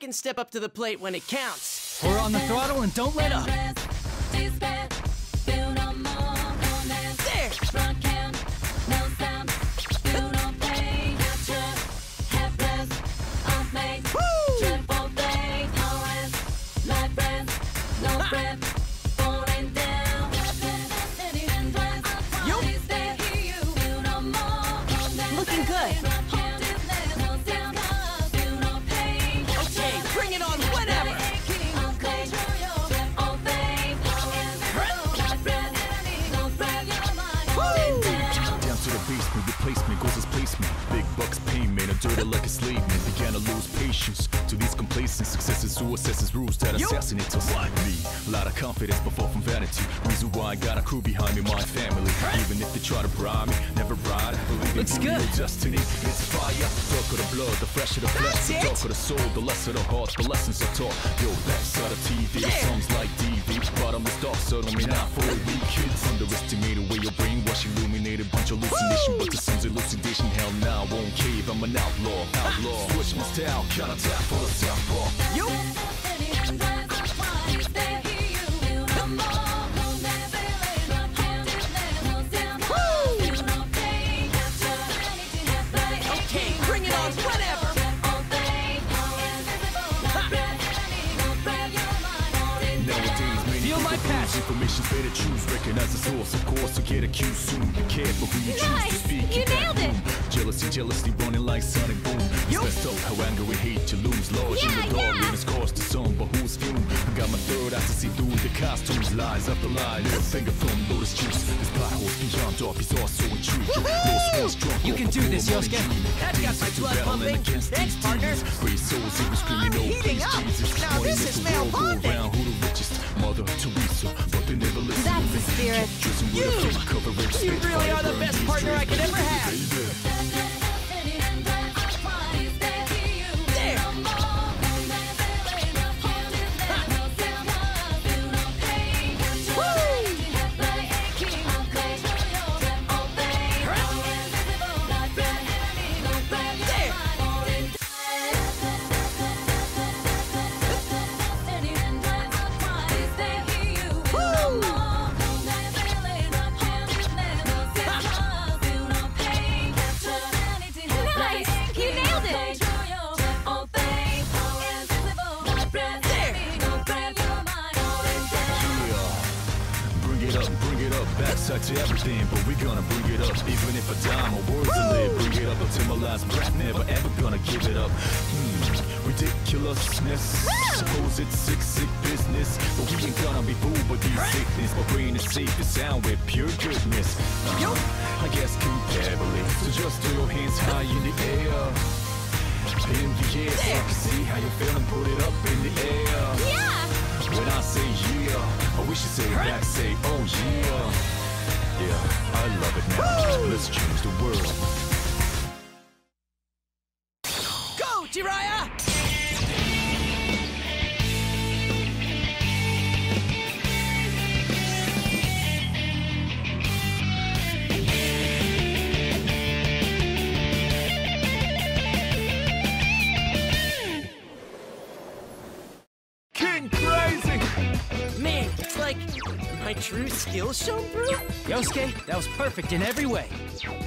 can step up to the plate when it counts. We're on the throttle and don't let up. Like a slave man, began to lose patience to these complacent successes who assesses rules that assassinate us like me. A lot of confidence but far from vanity. Reason why I got a crew behind me, my family. Even if they try to bribe me, never ride. Believe in your destiny. It's fire. The darker the blood, the fresher the flesh. The darker the soul, the lesser the heart. The lessons are taught. Yo, that's out of TV. It sounds like DV. Bottomless dark, so don't mean not for a weak kids. Underestimated way your brainwash illuminated. Bunch of hallucination, but the sun's elucidation. Hell now, nah, won't cave. I'm an outlaw. Outlaw, switch my style, kinda tap for the southpaw. You okay, bring it on, whatever. Feel my passion. Information's better choose, recognize the source, of course, you'll get accused soon. Care for who you choose to speak. You nailed it. Jealousy running like sonic boom. It's messed up how anger and hate you lose. Lord, in the dark, limits cause to some, but who's fume? I got my third eye to see through the costumes. Lies after lie, little finger from Lotus Juice. This plot holes beyond dark, he's also intrigued. You can do this, Yosuke. That's got my blood pumping. Thanks, partners. Great souls, evil screaming, no place, Jesus. Now this is male bonding. Who the richest? Mother Teresa, but they never listen. That's the spirit. You really are the best partner I could ever have. Backside to everything, but we're gonna bring it up. Even if I die, my words will live. Bring it up until my last breath. Never ever gonna give it up. Ridiculousness. Suppose it's sick business, but we ain't gonna be fooled by these sickness. My brain is safe to sound with pure goodness. I guess comparably. So just throw your hands high in the air. In the air, so I can see how you're feeling. Put it up in the air. When I say yeah, or we should say back, say oh yeah. Yeah, I love it now. Woo! Let's change the world. Go, Jiraiya! True skills shown through? Yosuke, that was perfect in every way.